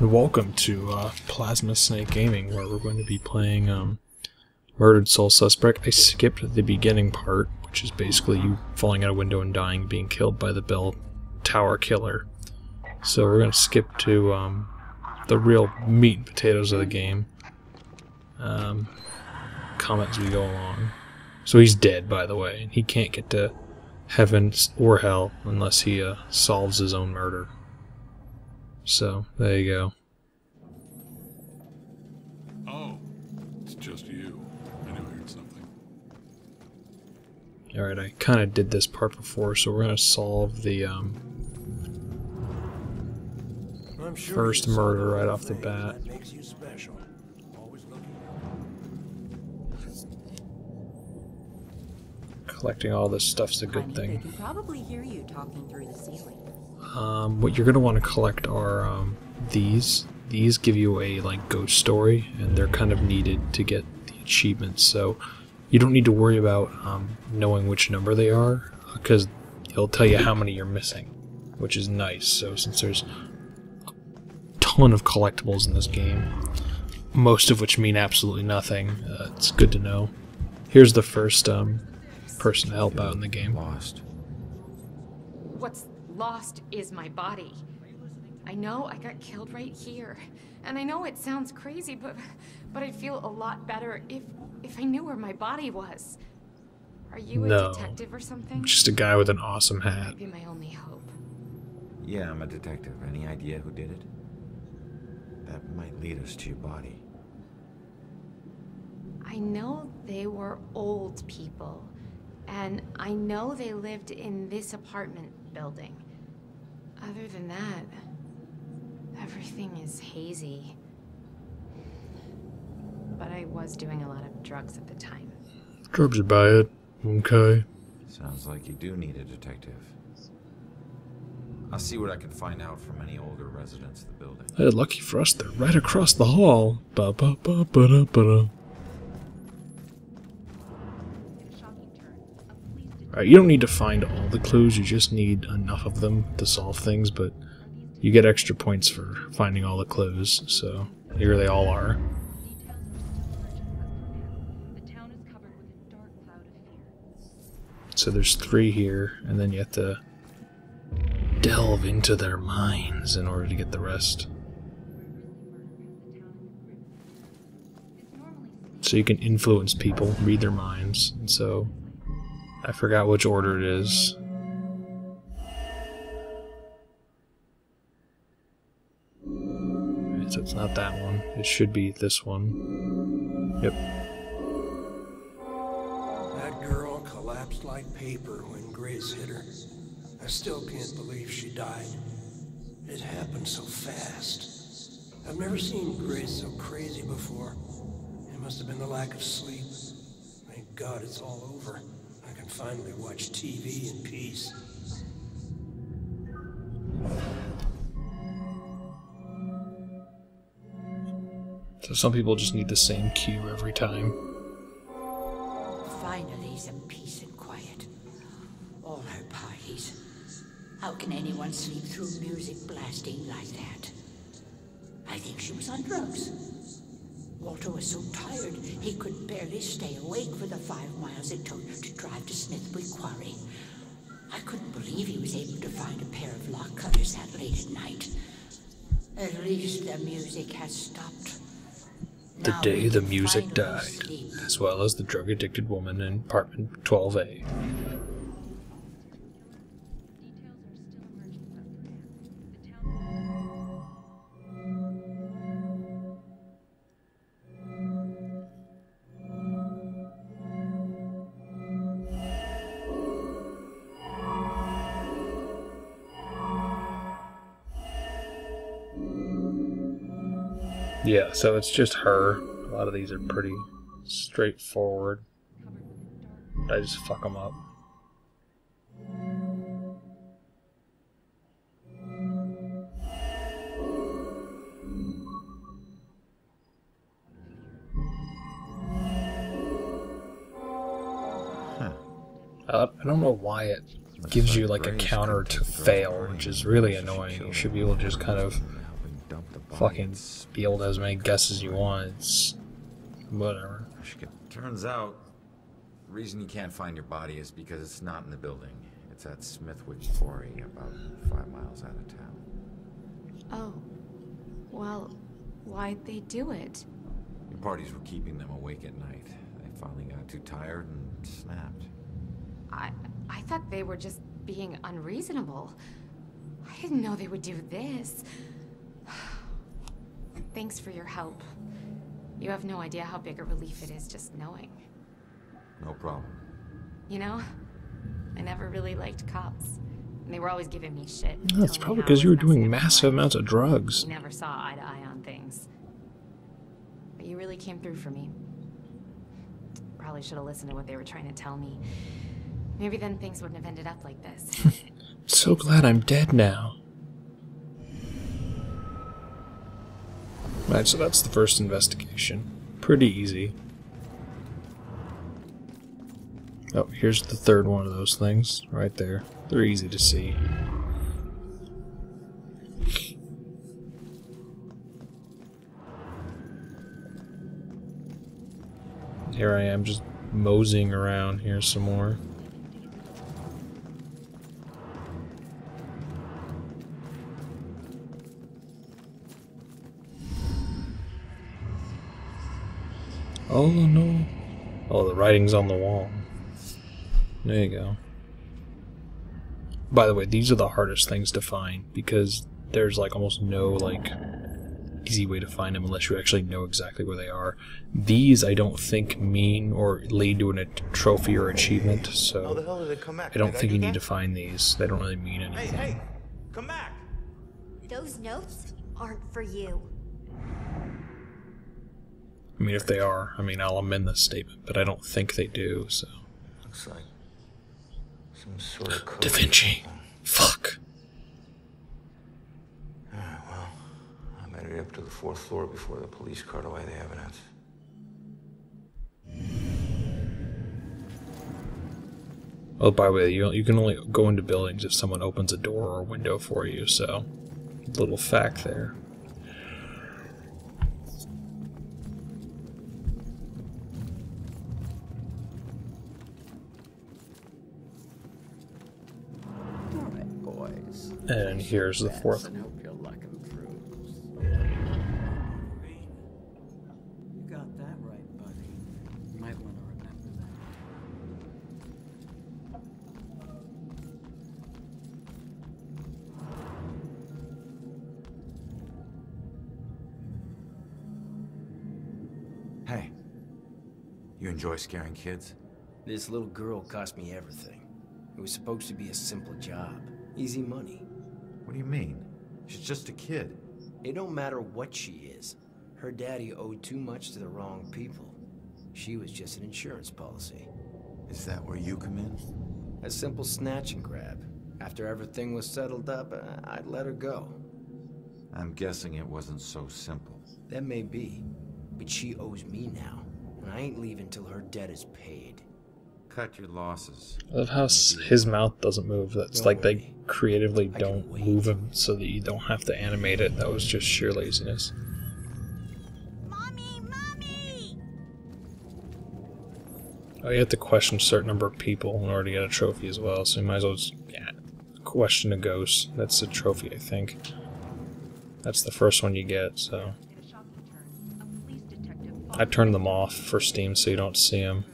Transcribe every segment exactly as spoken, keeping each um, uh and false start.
Welcome to uh, Plasma Snake Gaming, where we're going to be playing um, Murdered: Soul Suspect. I skipped the beginning part, which is basically you falling out a window and dying, being killed by the Bell Tower Killer. So we're going to skip to um, the real meat and potatoes of the game. Um, comment as we go along. So he's dead, by the way, and he can't get to heaven or hell unless he uh, solves his own murder. So, there you go. Oh, it's just you. I knew I heard something. Alright, I kind of did this part before, so we're going to solve the um, I'm sure first murder right off the bat. That makes you special. Always looking. Collecting all this stuff's a good thing. I can probably hear you talking through the ceiling. Um, what you're going to want to collect are um, these. These give you a like ghost story, and they're kind of needed to get the achievements, so you don't need to worry about um, knowing which number they are, because it'll tell you how many you're missing, which is nice. So since there's a ton of collectibles in this game, most of which mean absolutely nothing, uh, it's good to know. Here's the first um, person to help out in the game. Lost. What's lost is my body. I know I got killed right here, and I know it sounds crazy, but but I'd feel a lot better if if I knew where my body was. Are you a no. detective or something? Just a guy with an awesome hat. That might be my only hope. Yeah, I'm a detective. Any idea who did it? That might lead us to your body. I know they were old people, and I know they lived in this apartment building. Other than that, everything is hazy. But I was doing a lot of drugs at the time. Drugs are bad. Okay. Sounds like you do need a detective. I'll see what I can find out from any older residents of the building. Hey, lucky for us, they're right across the hall. Ba ba ba ba da ba da. Alright, you don't need to find all the clues, you just need enough of them to solve things, but you get extra points for finding all the clues, so here they all are. So there's three here, and then you have to delve into their minds in order to get the rest. So you can influence people, read their minds, and so... I forgot which order it is. Right, so it's not that one. It should be this one. Yep. That girl collapsed like paper when Grace hit her. I still can't believe she died. It happened so fast. I've never seen Grace so crazy before. It must have been the lack of sleep. Thank God it's all over. Finally watch T V in peace. So some people just need the same cue every time. Finally some peace and quiet. All our parties. How can anyone sleep through music blasting like that? I think she was on drugs. Walter was so tired, he could barely stay awake for the five miles it took to drive to Smithbury Quarry. I couldn't believe he was able to find a pair of lock cutters that late at night. At least the music has stopped. The now day the music died, sleep. As well as the drug-addicted woman in apartment twelve A. Yeah, so it's just her. A lot of these are pretty straightforward. I just fuck them up. Huh. Uh, I don't know why it gives you like a counter to fail, which is really annoying. You should be able to just kind of dump the body. Fucking be able to have as many guesses as you want. It's whatever. Turns out, the reason you can't find your body is because it's not in the building. It's at Smithwich Quarry, about five miles out of town. Oh. Well, why'd they do it? Your parties were keeping them awake at night. They finally got too tired and snapped. I, I thought they were just being unreasonable. I didn't know they would do this. Thanks for your help. You have no idea how big a relief it is just knowing. No problem. You know, I never really liked cops. And they were always giving me shit. No, it's probably because you were doing massive amounts of drugs. You never saw eye to eye on things. But you really came through for me. Probably should have listened to what they were trying to tell me. Maybe then things wouldn't have ended up like this. So glad I'm dead now. Alright, so that's the first investigation. Pretty easy. Oh, here's the third one of those things. Right there. They're easy to see. Here I am, just moseying around here some more. Oh no. Oh, the writing's on the wall. There you go. By the way, these are the hardest things to find because there's like almost no like easy way to find them unless you actually know exactly where they are. These I don't think mean or lead to a trophy or achievement, so I don't think you need to find these. They don't really mean anything. Hey, hey, come back! Those notes aren't for you. I mean, if they are, I mean, I'll amend this statement, but I don't think they do, so. Looks like some sort of code. Da Vinci! Fuck! Alright, well, I better get up to the fourth floor before the police cart away the evidence. Oh, by the way, you, you can only go into buildings if someone opens a door or a window for you, so. Little fact there. And here's the fourth one. You got that right, buddy. You might want to remember that. Hey. You enjoy scaring kids? This little girl cost me everything. It was supposed to be a simple job. Easy money. What do you mean? She's just a kid. It don't matter what she is. Her daddy owed too much to the wrong people. She was just an insurance policy. Is that where you come in? A simple snatch and grab. After everything was settled up, I'd let her go. I'm guessing it wasn't so simple. That may be. But she owes me now. And I ain't leaving till her debt is paid. Cut your losses. I love how his mouth doesn't move. That's don't like worry. They creatively don't move him so that you don't have to animate it. That was just sheer laziness. Mommy, mommy! Oh, you have to question a certain number of people in order to get a trophy as well, so you might as well just yeah, question a ghost. That's the trophy, I think. That's the first one you get, so. I turned them off for Steam so you don't see them.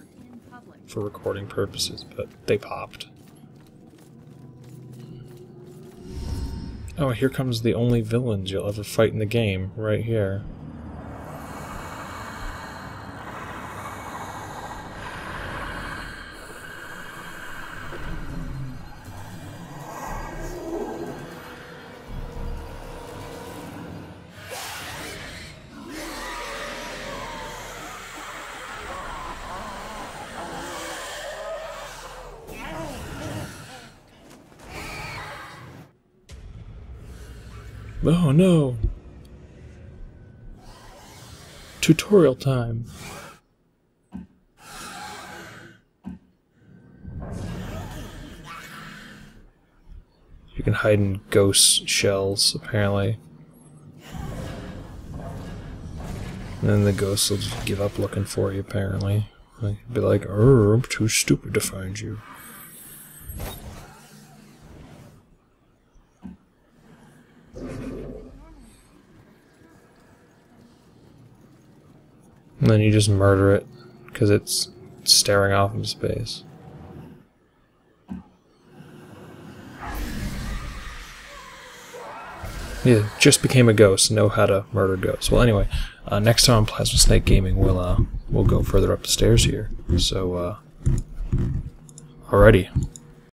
For recording purposes, but they popped. Oh, here comes the only villains you'll ever fight in the game, right here. Oh no! Tutorial time! You can hide in ghost shells, apparently. And then the ghosts will just give up looking for you, apparently. Like, be like, oh, I'm too stupid to find you. And then you just murder it, because it's staring off into space. Yeah, just became a ghost, know how to murder ghosts. Well, anyway, uh, next time on Plasma Snake Gaming, we'll, uh, we'll go further up the stairs here. So, uh, alrighty.